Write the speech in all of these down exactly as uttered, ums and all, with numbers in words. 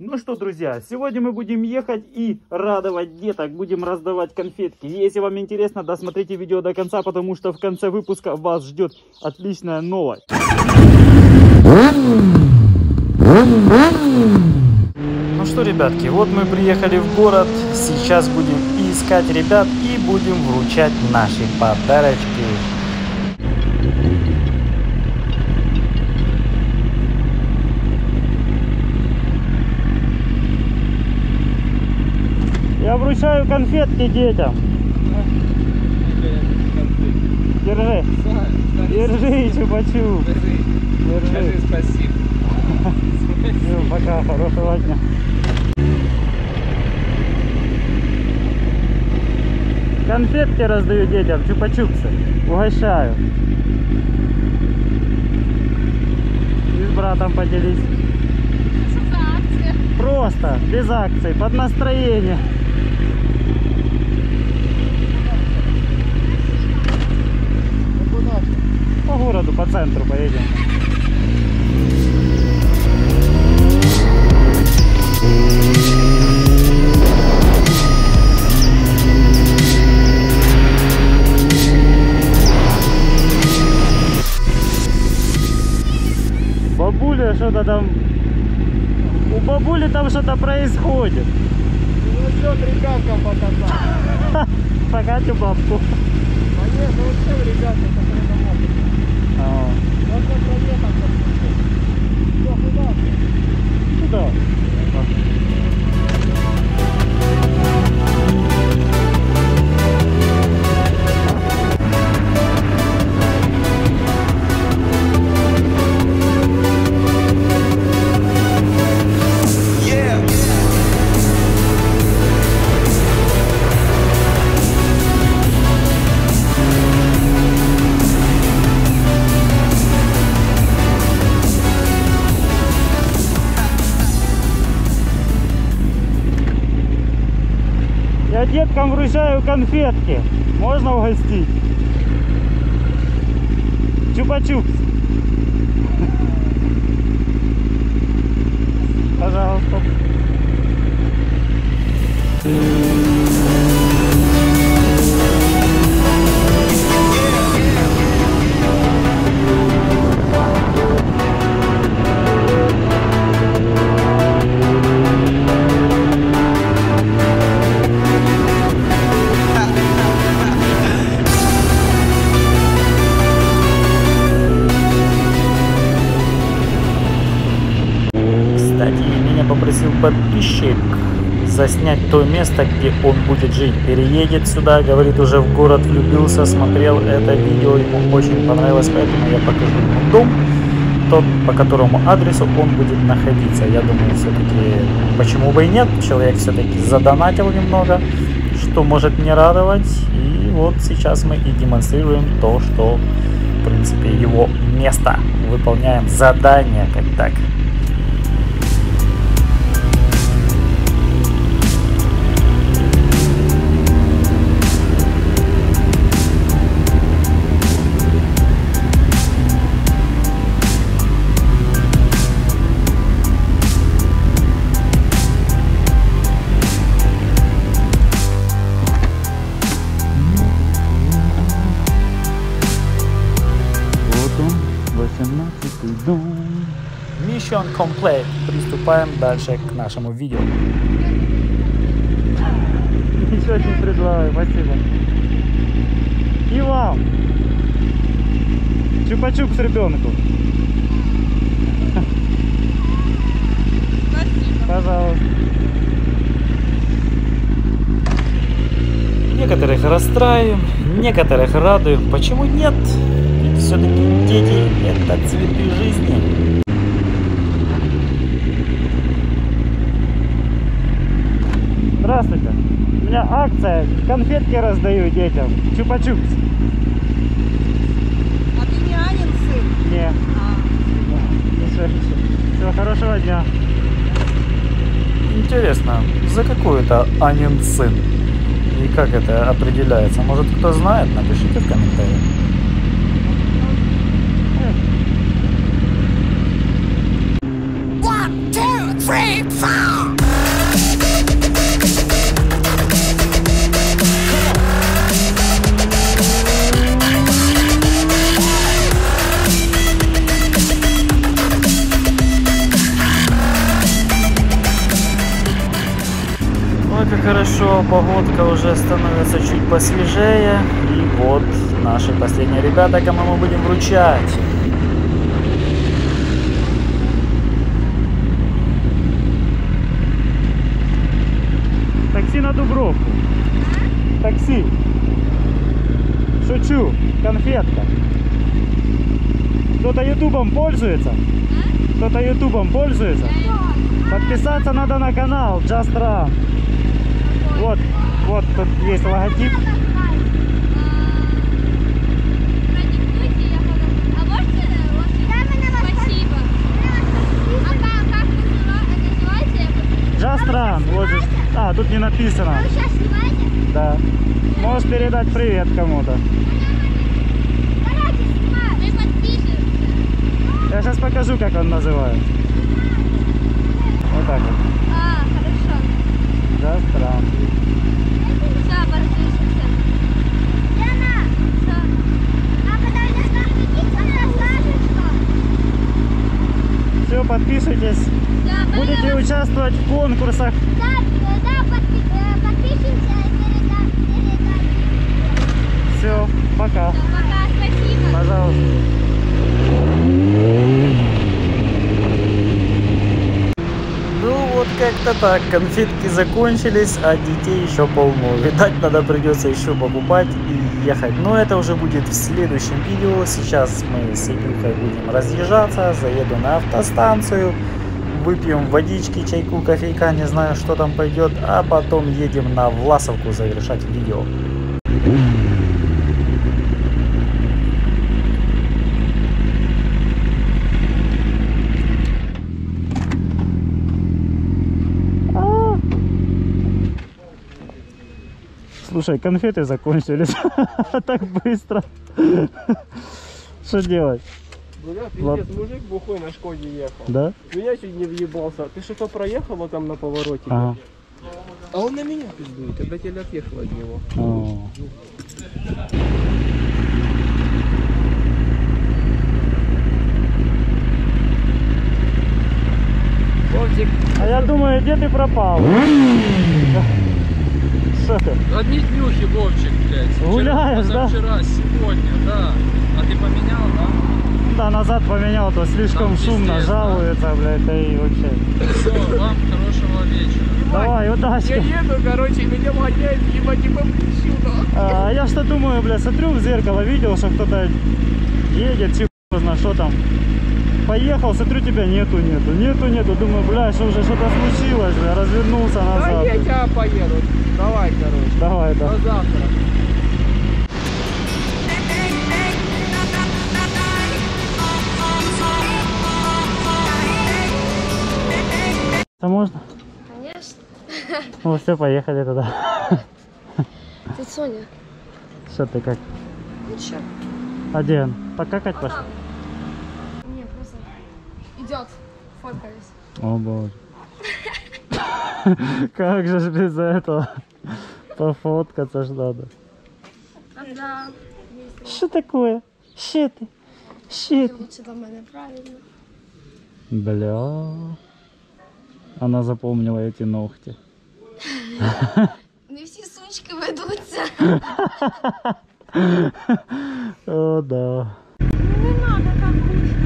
Ну что, друзья, сегодня мы будем ехать и радовать деток, будем раздавать конфетки. Если вам интересно, досмотрите видео до конца, потому что в конце выпуска вас ждет отличная новость. Ну что, ребятки, вот мы приехали в город, сейчас будем искать ребят и будем вручать наши подарочки. Я вручаю конфетки детям. Держи. Держи, Чупа-Чуп. Держи. Скажи спасибо. Все, пока, хорошего дня. Конфетки раздаю детям, Чупа-Чупсы. Угощаю. И с братом поделись. Просто, без акций, под настроение. По городу, по центру поедем. Бабуля что-то там... У бабули там что-то происходит. Ну что, три гавка показала. Покатю бабку. А нет, ну всем ребятам, которые там могут. А. Можно проехать, как ты. Все, куда? Куда? Деткам вручаю конфетки. Можно угостить? Чупа-чупс. Пожалуйста. Попросил подписчик заснять то место, где он будет жить. Переедет сюда, говорит, уже в город влюбился, смотрел это видео, ему очень понравилось, поэтому я покажу ему дом, тот, по которому адресу он будет находиться. Я думаю, все-таки, почему бы и нет, человек все-таки задонатил немного, что может не радовать. И вот сейчас мы и демонстрируем то, что, в принципе, его место. Выполняем задание, как так. Mission complete. Приступаем дальше к нашему видео. Ничего не предлагаю, спасибо. И вам. Чупа-чупс ребенку. Спасибо. Пожалуйста. Некоторых расстраиваем, некоторых радуем. Почему нет? Ведь все-таки дети – это цветы жизни. Здравствуйте! У меня акция, конфетки раздаю детям, Чупа-чупс. А ты не Анин сын? Не. А. Все, все, хорошего дня. Интересно, за какой это Анин сын? И как это определяется? Может, кто знает, напишите в комментариях. One, two, three. Хорошо, погодка уже становится чуть посвежее, и вот наши последние ребята, кому мы будем вручать. Такси на Дубровку. Такси. Шучу, конфетка. Кто-то ютубом пользуется? Кто-то ютубом пользуется? Подписаться надо на канал Just Run. Вот, вот тут есть логотип. Just Run, вот здесь. А, тут не написано. Да. Можешь передать привет кому-то. Я сейчас покажу, как он называет. Вот так вот. Just Run. Все, подписывайтесь. Да, будете мы... участвовать в конкурсах. Да, да, подпишемся и передам. Все, пока. Все, пока, спасибо. Пожалуйста. Как-то так, конфетки закончились, а детей еще полно. Видать, надо придется еще покупать и ехать. Но это уже будет в следующем видео. Сейчас мы с Игорькой будем разъезжаться, заеду на автостанцию, выпьем водички, чайку, кофейка, не знаю, что там пойдет, а потом едем на Власовку завершать видео. Слушай, конфеты закончились так быстро. Что делать? Бля, пиздец, мужик бухой на Шкоде ехал. Да? Ну я сегодня въебался. Ты что-то проехала там на повороте. А он на меня пиздует, когда тебя отъехал от него. А я думаю, где ты пропал? Одни днюхи, Вовчик, блядь. Гуляешь, да? Позавчера, сегодня, да. А ты поменял, да? Да, назад поменял, то слишком там шумно, пиздец, жалуется, да? Блядь, да и вообще. Все, вам хорошего вечера. Давай, удачи. Я еду, короче, меня воняет, ебать, и попущу, да? А я что думаю, блядь, смотрю в зеркало, видел, что кто-то едет, чего-то, что там. Поехал, смотрю, тебя нету, нету, нету, нету. Думаю, бля, что уже что-то случилось, бля, развернулся назад. Да я тебя поеду. Давай, короче. Давай, да. До завтра. Это можно? Конечно. Ну все, поехали туда. Ты Соня. Что ты как? Ничего. А где он? Покакать пошел? Не, просто идет. Фоткались. О боже. Как же ж без этого? Пофоткаться ж надо. Да. Что такое? Что ты? Что ты? Лучше до меня правильно. Бля. Она запомнила эти ногти. Не все сучки ведутся. О, да. Ну не надо так гучно.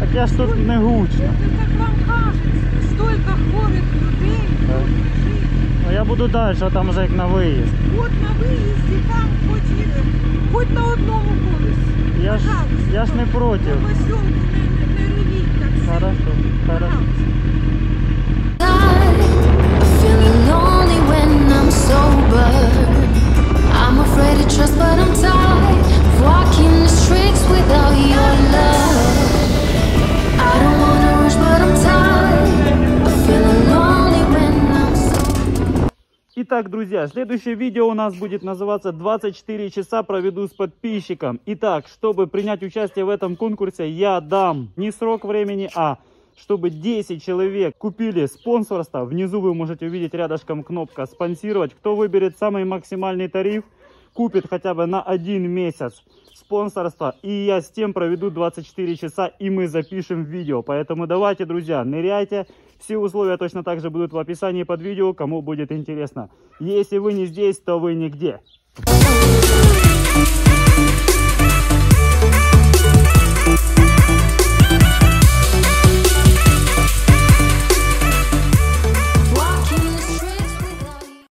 Так я ж тут не гучно. Столько хворих людей, да. Ну, я буду дальше, там уже на выезд. Вот на выезде, там хоть, и, хоть на одному полюсе. Я, я ж не против. Васенку не, не, не ревить, так хорошо, все. Хорошо. Итак, друзья, следующее видео у нас будет называться «двадцать четыре часа проведу с подписчиком». Итак, чтобы принять участие в этом конкурсе, я дам не срок времени, а чтобы десять человек купили спонсорство. Внизу вы можете увидеть рядышком кнопка «Спонсировать». Кто выберет самый максимальный тариф, купит хотя бы на один месяц спонсорство, и я с тем проведу двадцать четыре часа, и мы запишем видео. Поэтому давайте, друзья, ныряйте. Все условия точно так же будут в описании под видео, кому будет интересно. Если вы не здесь, то вы нигде.